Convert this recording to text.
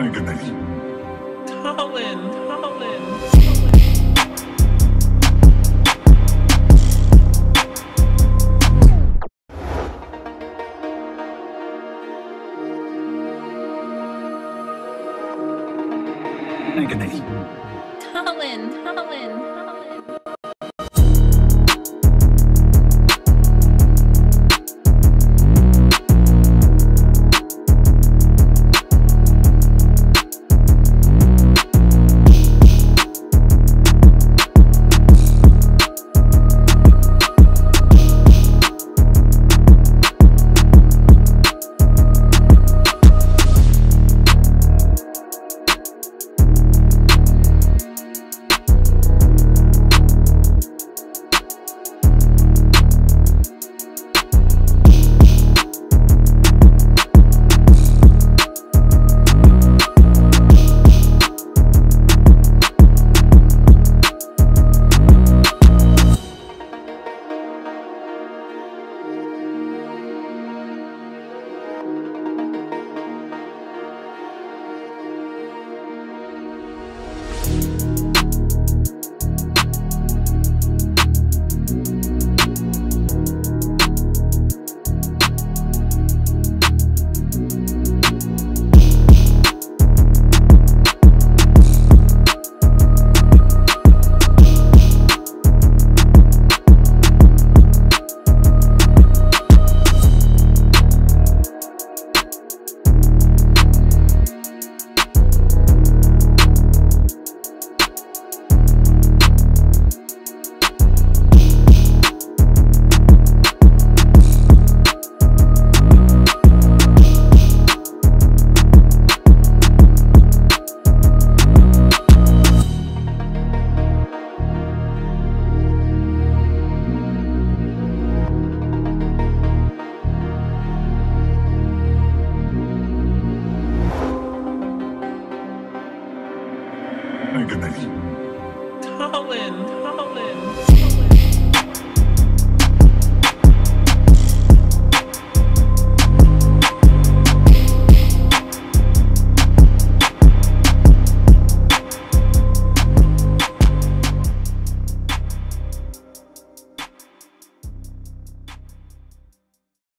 and good night. Colin. Colin.